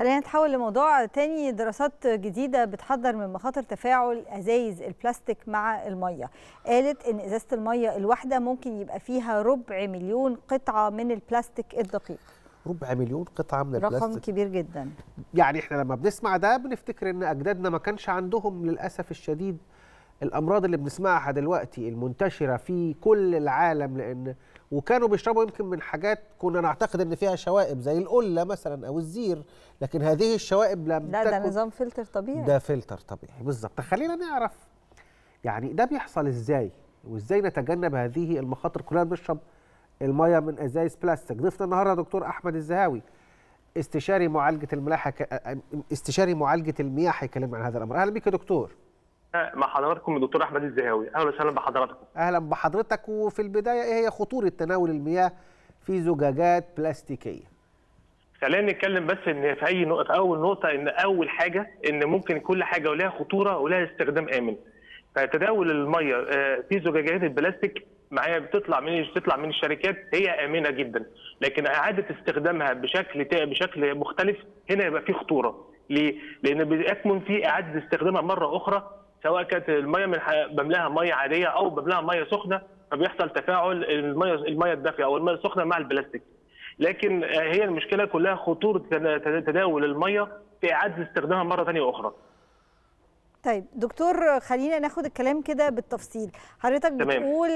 خلينا نتحول لموضوع تاني. دراسات جديدة بتحذر من مخاطر تفاعل أزايز البلاستيك مع المية. قالت إن إزازة المية الواحدة ممكن يبقى فيها 4 مليون قطعة من البلاستيك الدقيق. 4 مليون قطعة من البلاستيك، رقم كبير جدا. يعني إحنا لما بنسمع ده بنفتكر إن أجدادنا ما كانش عندهم للأسف الشديد الأمراض اللي بنسمعها دلوقتي المنتشرة في كل العالم، لأن وكانوا بيشربوا يمكن من حاجات كنا نعتقد ان فيها شوائب زي القله مثلا او الزير، لكن هذه الشوائب لم تكن. ده نظام فلتر طبيعي. ده فلتر طبيعي بالظبط. خلينا نعرف يعني ده بيحصل ازاي وازاي نتجنب هذه المخاطر. كلنا بنشرب الميه من ازايز بلاستيك. ضيفنا النهارده دكتور احمد الزهاوي استشاري معالجه المياه هيكلمنا عن هذا الامر. اهلا بيك يا دكتور. مع حضراتكم الدكتور احمد الزهاوي. اهلا وسهلا بحضراتكم. اهلا بحضرتك. وفي البدايه ايه هي خطوره تناول المياه في زجاجات بلاستيكيه؟ خلينا نتكلم بس ان في اي نقطه. اول نقطه ان اول حاجه ان ممكن كل حاجه ولها خطوره ولها استخدام امن. فتداول الميه في زجاجات البلاستيك معايا بتطلع من الشركات هي امنه جدا، لكن اعاده استخدامها بشكل مختلف هنا يبقى في خطوره. ليه؟ لان بيكمن في اعاده استخدامها مره اخرى، سواء كانت الميه من بملاها ميه عاديه او بملاها ميه سخنه، فبيحصل تفاعل الميه الدافئه او الميه السخنه مع البلاستيك. لكن هي المشكله كلها خطوره تداول الميه في اعاده استخدامها مره ثانيه اخرى. طيب دكتور، خلينا ناخد الكلام كده بالتفصيل. حضرتك بتقول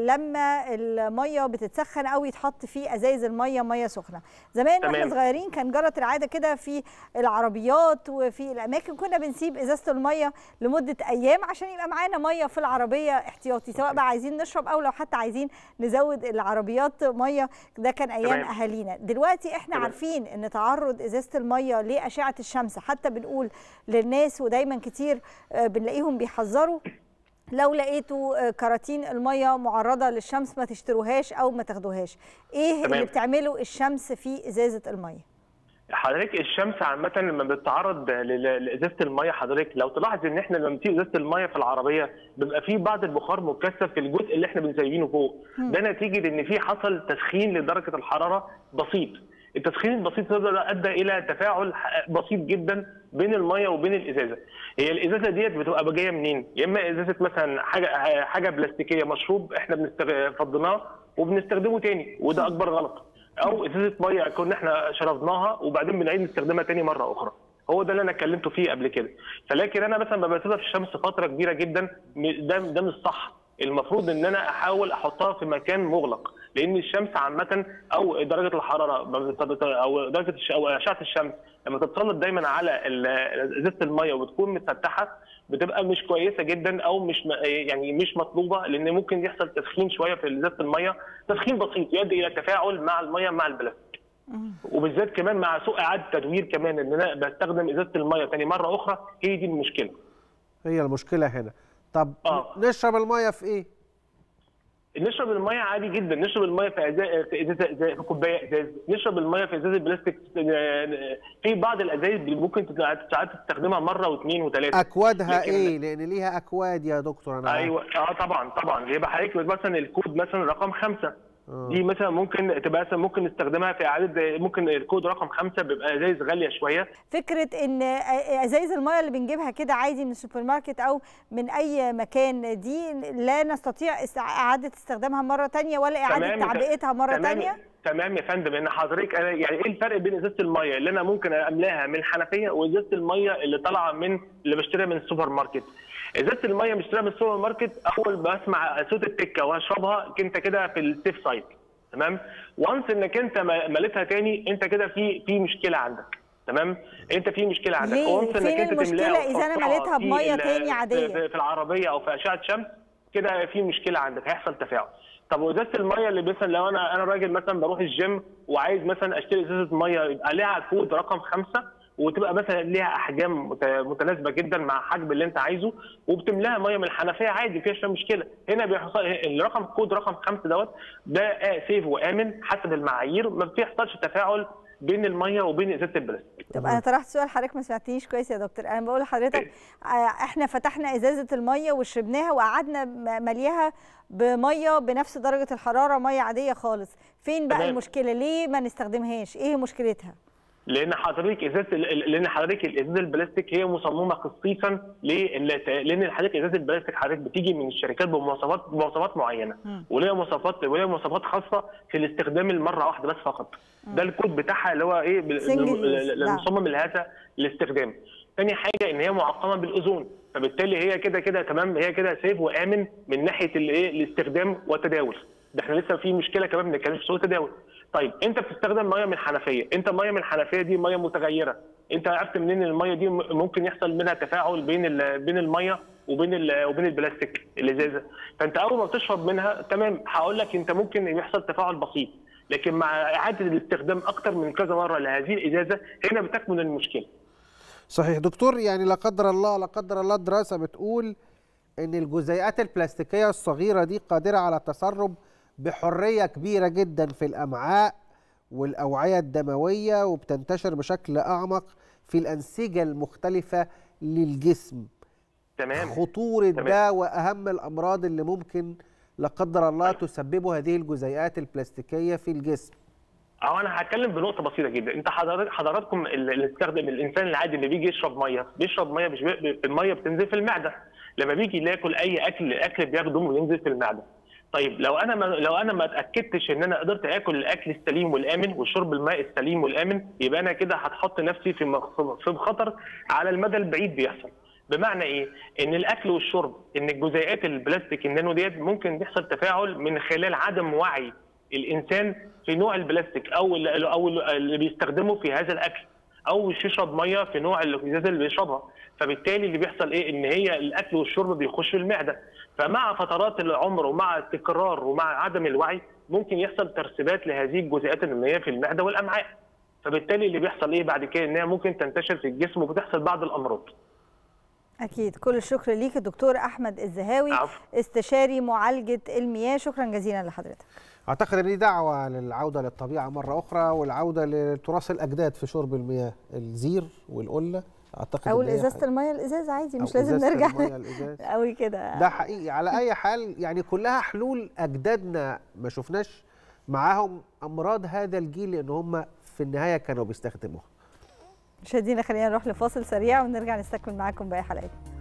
لما الميه بتتسخن او يتحط في ازايز الميه ميه سخنه، زمان واحنا صغيرين كان جرت العاده كده في العربيات وفي الاماكن كنا بنسيب ازازه الميه لمده ايام عشان يبقى معانا ميه في العربيه احتياطي، سواء بقى عايزين نشرب او لو حتى عايزين نزود العربيات ميه. ده كان ايام اهالينا. دلوقتي احنا عارفين ان تعرض ازازه الميه لاشعه الشمس، حتى بنقول للناس ودايما كتير بنلاقيهم بيحذروا، لو لقيتوا كراتين الميه معرضه للشمس ما تشتروهاش او ما تاخدوهاش. ايه اللي بتعمله الشمس في ازازه الميه؟ حضرتك الشمس عامه لما بتتعرض لازازه الميه، حضرتك لو تلاحظ ان احنا لما بنسيب ازازه الميه في العربيه بيبقى في بعض البخار مكثف في الجزء اللي احنا بنسيبينه فوق. ده نتيجه ان في حصل تسخين لدرجه الحراره بسيط. التسخين البسيط ده ادى الى تفاعل بسيط جدا بين الميه وبين الازازه. هي الازازه ديت بتبقى جايه منين؟ يا اما ازازه مثلا حاجه بلاستيكيه مشروب احنا فضيناه وبنستخدمه تاني وده اكبر غلط، او ازازه ميه كنا احنا شربناها وبعدين بنعيد نستخدمها تاني مره اخرى. هو ده اللي انا اتكلمت فيه قبل كده. فلكن انا مثلا بسيبها في الشمس فتره كبيره جدا، ده مش صح. المفروض ان انا احاول احطها في مكان مغلق، لان الشمس عامه او درجه الحراره او درجه او اشعه الشمس لما تتسلط دايما على ازازه الميه وبتكون متفتحه بتبقى مش كويسه جدا او مش يعني مش مطلوبه، لان ممكن يحصل تسخين شويه في ازازه الميه، تسخين بسيط يؤدي الى تفاعل مع الميه مع البلاستيك. وبالذات كمان مع سوء اعاده تدوير كمان، ان انا بستخدم ازازه الميه ثاني مره اخرى. هي دي المشكله. هي المشكله هنا. طب نشرب الميه في ايه؟ نشرب الميه عادي جدا، نشرب الميه في كوبايه ازاز، نشرب الميه في ازاز البلاستيك. في بعض الازايز ممكن ساعات تستخدمها مره واثنين وثلاثه. اكوادها ايه؟ لان ليها اكواد يا دكتور. انا ايوه طبعا يبقى حضرتك مثلا الكود مثلا رقم 5 دي مثلا ممكن تبقى ممكن نستخدمها في اعاده، ممكن الكود رقم 5 بيبقى ازايز غاليه شويه. فكره ان ازايز الميه اللي بنجيبها كده عادي من السوبر ماركت او من اي مكان دي لا نستطيع اعاده استخدامها مره ثانيه ولا اعاده تعبئتها مره ثانيه. تمام يا فندم. ان حضرتك انا يعني ايه الفرق بين ازازه الميه اللي انا ممكن املاها من الحنفيه وازازه الميه اللي طالعه من اللي بشتريها من السوبر ماركت؟ ازازه الميه بشتريها من السوبر ماركت اول ما اسمع صوت التكه واشربها انت كده في السيف سايد. تمام. وانس انك انت مليتها تاني انت كده في مشكله عندك. تمام. انت في مشكله عندك. وانس انك انت تملاها اذا انا مليتها بميه تاني عاديه في العربيه او في اشعه شمس كده في مشكله عندك، هيحصل تفاعل. طب وازازه الميه اللي مثلا لو انا راجل مثلا بروح الجيم وعايز مثلا اشتري ازازه ميه يبقى لها كود رقم 5 وتبقى مثلا ليها احجام متناسبه جدا مع الحجم اللي انت عايزه، وبتملاها ميه من الحنفيه عادي فيهاش مشكله. هنا بيحصل الرقم كود رقم 5 ده سيف وامن حسب المعايير، ما بيحصلش تفاعل بين الميه وبين ازازه البلاستيك. طب انا طرحت سؤال حضرتك ما سمعتنيش كويس يا دكتور. انا بقول لحضرتك احنا فتحنا ازازه الميه وشربناها وقعدنا ملياها بميه بنفس درجه الحراره ميه عاديه خالص، فين بقى المشكله؟ ليه ما نستخدمهاش؟ ايه مشكلتها؟ لان حضرتك الازاز البلاستيك هي مصممه خصيصا لان حضرتك ازاز البلاستيك حضرتك بتيجي من الشركات بمواصفات معينه وليها مواصفات خاصه في الاستخدام المره واحده بس فقط. ده الكود بتاعها اللي هو ايه المصمم لهذا الاستخدام. ثاني حاجه ان هي معقمه بالاوزون، فبالتالي هي كده تمام، هي كده سيف وامن من ناحيه الايه الاستخدام والتداول. ده احنا لسه في مشكله كمان بنتكلم في سوق التداول. طيب انت بتستخدم ميه من حنفيه، انت ميه من الحنفيه دي ميه متغيره، انت عرفت منين ان الميه دي ممكن يحصل منها تفاعل بين الميه وبين البلاستيك الازازه؟ فانت اول ما بتشرب منها تمام، هقول لك انت ممكن يحصل تفاعل بسيط، لكن مع اعاده الاستخدام اكتر من كذا مره لهذه الازازه هنا بتكمن المشكله. صحيح دكتور، يعني لا قدر الله دراسه بتقول ان الجزيئات البلاستيكيه الصغيره دي قادره على التسرب بحرية كبيرة جدا في الأمعاء والأوعية الدموية، وبتنتشر بشكل أعمق في الأنسجة المختلفة للجسم. تمام. خطورة ده وأهم الأمراض اللي ممكن لا قدر الله تسببه هذه الجزيئات البلاستيكية في الجسم. انا هتكلم بنقطه بسيطه جدا. انت حضراتكم اللي بتستخدم الانسان العادي اللي بيجي يشرب ميه مش الميه بتنزل في المعده، لما بيجي ياكل اي اكل الاكل بياخده وينزل في المعده. طيب لو انا ما اتاكدتش ان انا قدرت اكل الاكل السليم والامن وشرب الماء السليم والامن، يبقى انا كده هتحط نفسي في خطر على المدى البعيد. بيحصل بمعنى ايه؟ ان الاكل والشرب، ان الجزيئات البلاستيك النانو ديت ممكن يحصل تفاعل من خلال عدم وعي الانسان في نوع البلاستيك او اللي بيستخدمه في هذا الاكل، او مش يشرب ميه في نوع الازازه اللي بيشربها. فبالتالي اللي بيحصل ايه؟ ان هي الاكل والشرب بيخش في المعده، فمع فترات العمر ومع التكرار ومع عدم الوعي ممكن يحصل ترسبات لهذه الجزيئات النمويه في المعده والامعاء. فبالتالي اللي بيحصل ايه بعد كده؟ انها ممكن تنتشر في الجسم وبتحصل بعض الامراض. اكيد. كل الشكر ليك الدكتور احمد الزهاوي، استشاري معالجه المياه، شكرا جزيلا لحضرتك. اعتقد ان دي دعوه للعوده للطبيعه مره اخرى، والعوده لتراث الاجداد في شرب المياه، الزير والقله اعتقد، او ازازه الميه الازاز عادي، مش لازم نرجع قوي كده، ده حقيقي. على اي حال يعني كلها حلول اجدادنا ما شفناش معاهم امراض هذا الجيل، لان هم في النهايه كانوا بيستخدموها. مشاهدينا خلينا نروح لفاصل سريع ونرجع نستكمل معاكم باقي حلقتنا.